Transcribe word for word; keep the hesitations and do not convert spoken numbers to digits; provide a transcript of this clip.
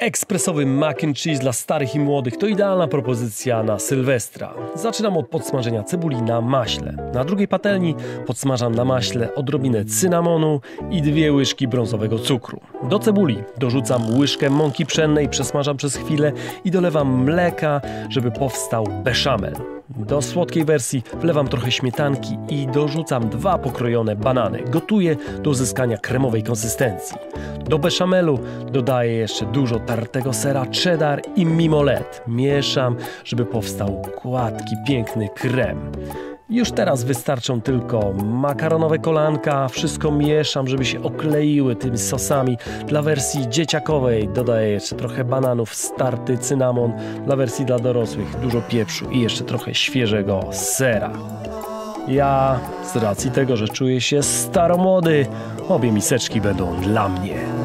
Ekspresowy mac and cheese dla starych i młodych to idealna propozycja na Sylwestra. Zaczynam od podsmażenia cebuli na maśle. Na drugiej patelni podsmażam na maśle odrobinę cynamonu i dwie łyżki brązowego cukru. Do cebuli dorzucam łyżkę mąki pszennej, przesmażam przez chwilę i dolewam mleka, żeby powstał beszamel. Do słodkiej wersji wlewam trochę śmietanki i dorzucam dwa pokrojone banany. Gotuję do uzyskania kremowej konsystencji. Do beszamelu dodaję jeszcze dużo tartego sera cheddar i mimolette. Mieszam, żeby powstał gładki, piękny krem. Już teraz wystarczą tylko makaronowe kolanka. Wszystko mieszam, żeby się okleiły tymi sosami. Dla wersji dzieciakowej dodaję jeszcze trochę bananów, starty cynamon. Dla wersji dla dorosłych dużo pieprzu i jeszcze trochę świeżego sera. Ja, z racji tego, że czuję się staromłody, obie miseczki będą dla mnie.